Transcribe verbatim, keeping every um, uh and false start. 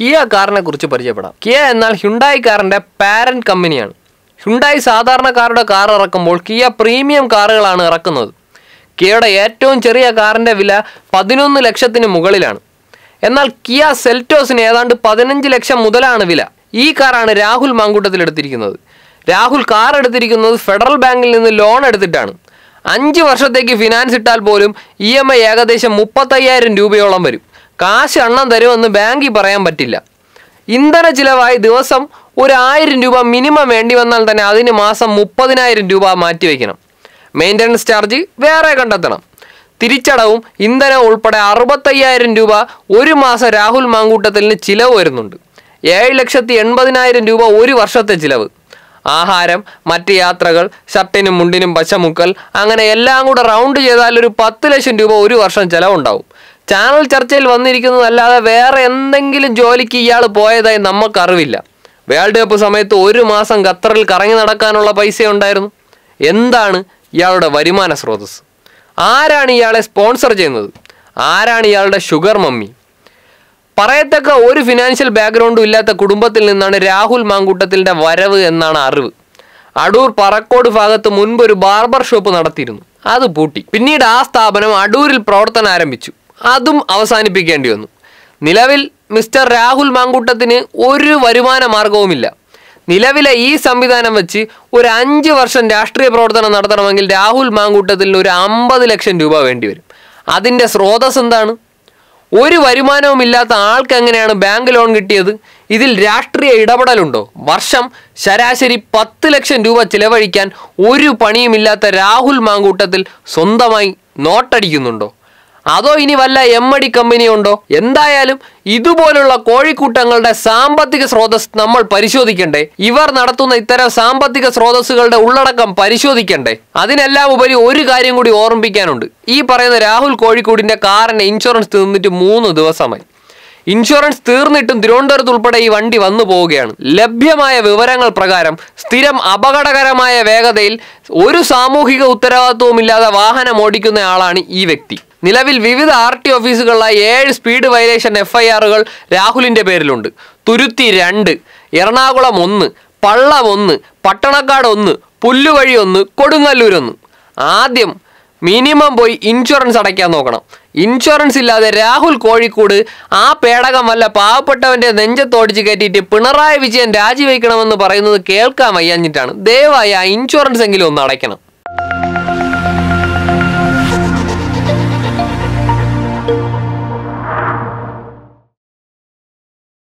Kia Karna Kurchu Parjapada. Kia and Hyundai Karanda parent company. Hyundai Sadarna Karda Kara Rakamol Kia premium Karalana Rakanod. Kia Yeton Cheria Karanda Villa Padinun Lekshat in Mugalilan. Enal Kia Seltos in Adan to Padanj election Mudalana Villa. E Karana Rahul Manguta the Ladrikino. Rahul Kar at the Rikino, Federal Bank in the loan at the done. Anji Varshateki finance ital bolum, E M I Agadesha Mupatayar in Dubeolamari. Kashi Anna there on the Bangi Parayam Batilla. Indana Chilavai, there was some Uri in Duba minimum endivanal than Adina Masa Mupadina in Duba Mativakina. Maintenance charge, where I contatana. Tirichadam, Indana Ulpada Arbatayar in Duba, Uri Masa Rahul Mangutatel Chila Vernund. Yay lecture the Enbadina in Duba, Uri Varshathe Chilavu. Aharam, Matti Atragal, Satin Mundin Pachamukal, Angan Elang would round Yazal Patilation Duba Uri Varsan Chalaundau. Channel Churchill Vandirikan Alla, where Endangil Joliki Yal Poeda in Nama Carvilla. Well Deposamet Uri Mas and Gatral Karanganakanola Paise on Diron. Endan Yalda Varimanas Rodas. Arani Yalda sponsor general. Arani Yalda sugar mummy. Parataka or financial background will let the Kudumbatil and Rahul Mangutatil the Varav and Nanaru Adur Parakod Fagat Munbur Barber Shop on Aratirum. Adu Putti Pinid Asta Abanam Aduril Protan Aramichu Adum Avasani Picandion Nilavil Mister Rahul Mangutatine Uru Varivana Margo Milla Nilavila E. Sambidanamachi or Anji version Dastri Protan and Arthur Mangil Rahul Mangutatil Amba the election Duba Vendur Adindas Roda Sandan. ഒരു വരുമാനവും ഇല്ലാത്ത ആൾക്ക് എങ്ങനെയാണ് bank loan കിട്ടിയത് ഇതിൽ രാഷ്ട്രീയ ഇടപെടലുണ്ടോ വർഷം ശരാശരി പത്ത് ലക്ഷം രൂപ ചിലവഴിക്കാൻ ഒരു പണിയുമില്ലാത്ത രാഹുൽ മാങ്കൂട്ടത്തിൽ സ്വന്തമായി നോട്ട് അടിക്കുന്നുണ്ടോ അതോ ഇനി വല്ല എംഡി കമ്പനി ഉണ്ടോ എന്തായാലും ഇതുപോലുള്ള കോഴിക്കൂട്ടങ്ങളുടെ സാമ്പത്തിക സ്രോതസ്സ് നമ്മൾ പരിശോധിക്കണ്ടേ ഇവർ നടത്തുന്ന ഇത്തരം സാമ്പത്തിക സ്രോതസ്സുകളുടെ ഉള്ളടക്കം പരിശോധിക്കണ്ടേ അതിനെല്ലാം ഉപരി ഒരു കാര്യം കൂടി ഓർമ്മിപ്പിക്കാനുണ്ട് ഈ പറയുന്ന രാഹുൽ കോഴിക്കൂടിന്റെ കാറിന്റെ ഇൻഷുറൻസ് തീർന്നിട്ട് മൂന്ന് ദിവസമായി ഇൻഷുറൻസ് തീർന്നിട്ടും തിരുവനന്തപുരത്ത് ഉൾപ്പെടെ ഈ വണ്ടി വന്നു പോവുകയാണ് ലഭ്യമായ വിവരങ്ങൾ പ്രകാരം സ്ഥിരം അപകടകരമായ വേഗതയിൽ ഒരു സാമൂഹിക ഉത്തരവാദിത്വമില്ലാതെ വാഹനം ഓടിക്കുന്ന ആളാണ് ഈ വ്യക്തി Nilavil Vivid R T official air speed violation F I R Rahul in the Berlund, Turuti Rand, Yernagola Mun, Palla Mun, Patanakadon, Pulluarion, Kodungalurun. Adim minimum boy insurance at a canogana. Insurance illa the Rahul Kori Kudu, A Pedagamala Papata and Nenja Torjikati, Punarai, which and Daji Vakanam on the Parano, Kelka Mayanitan. They were insurance angle on the Arakana.